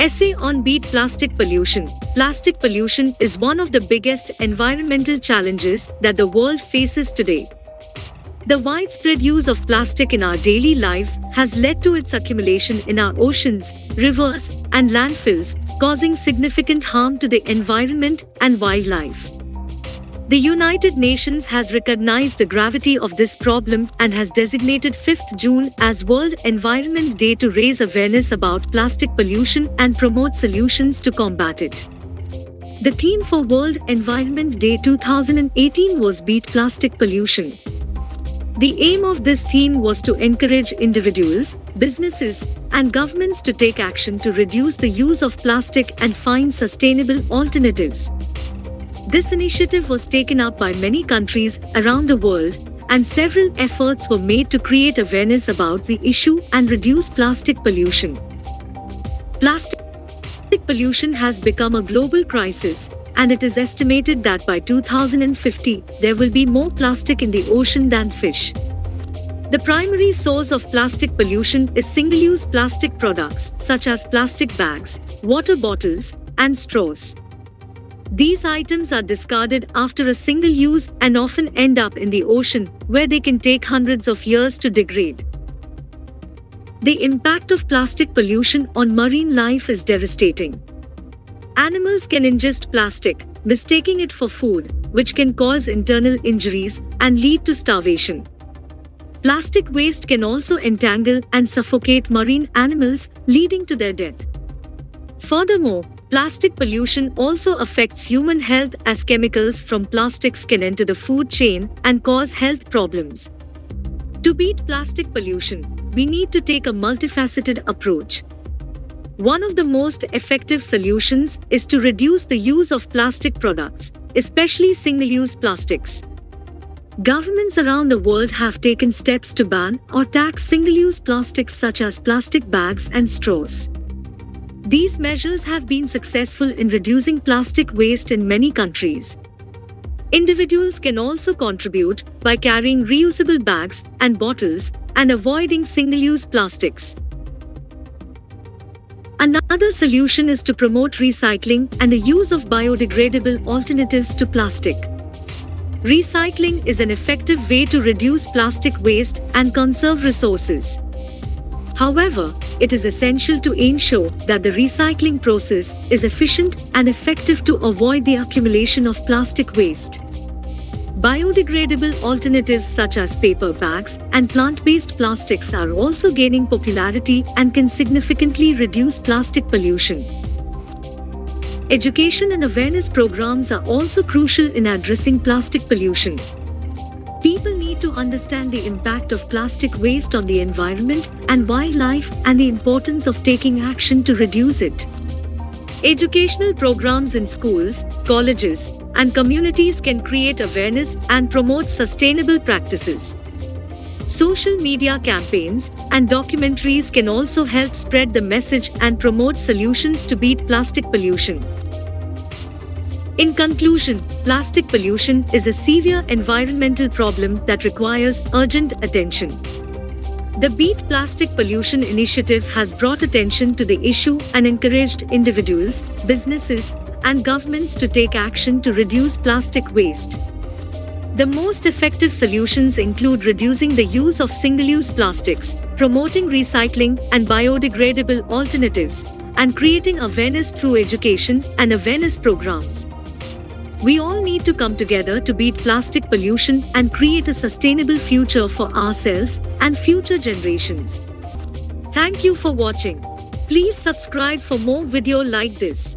Essay on Beat Plastic Pollution. Plastic pollution is one of the biggest environmental challenges that the world faces today. The widespread use of plastic in our daily lives has led to its accumulation in our oceans, rivers, and landfills, causing significant harm to the environment and wildlife. The United Nations has recognized the gravity of this problem and has designated 5th June as World Environment Day to raise awareness about plastic pollution and promote solutions to combat it. The theme for World Environment Day 2018 was Beat Plastic Pollution. The aim of this theme was to encourage individuals, businesses, and governments to take action to reduce the use of plastic and find sustainable alternatives. This initiative was taken up by many countries around the world, and several efforts were made to create awareness about the issue and reduce plastic pollution. Plastic pollution has become a global crisis, and it is estimated that by 2050, there will be more plastic in the ocean than fish. The primary source of plastic pollution is single-use plastic products, such as plastic bags, water bottles, and straws. These items are discarded after a single use and often end up in the ocean, where they can take hundreds of years to degrade. The impact of plastic pollution on marine life is devastating. Animals can ingest plastic, mistaking it for food, which can cause internal injuries and lead to starvation. Plastic waste can also entangle and suffocate marine animals, leading to their death. Furthermore, plastic pollution also affects human health as chemicals from plastics can enter the food chain and cause health problems. To beat plastic pollution, we need to take a multifaceted approach. One of the most effective solutions is to reduce the use of plastic products, especially single-use plastics. Governments around the world have taken steps to ban or tax single-use plastics such as plastic bags and straws. These measures have been successful in reducing plastic waste in many countries. Individuals can also contribute by carrying reusable bags and bottles and avoiding single-use plastics. Another solution is to promote recycling and the use of biodegradable alternatives to plastic. Recycling is an effective way to reduce plastic waste and conserve resources. However, it is essential to ensure that the recycling process is efficient and effective to avoid the accumulation of plastic waste. Biodegradable alternatives such as paper bags and plant-based plastics are also gaining popularity and can significantly reduce plastic pollution. Education and awareness programs are also crucial in addressing plastic pollution. People need to understand the impact of plastic waste on the environment and wildlife and the importance of taking action to reduce it. Educational programs in schools, colleges, and communities can create awareness and promote sustainable practices. Social media campaigns and documentaries can also help spread the message and promote solutions to beat plastic pollution. In conclusion, plastic pollution is a severe environmental problem that requires urgent attention. The Beat Plastic Pollution initiative has brought attention to the issue and encouraged individuals, businesses, and governments to take action to reduce plastic waste. The most effective solutions include reducing the use of single-use plastics, promoting recycling and biodegradable alternatives, and creating awareness through education and awareness programs. We all need to come together to beat plastic pollution and create a sustainable future for ourselves and future generations. Thank you for watching. Please subscribe for more videos like this.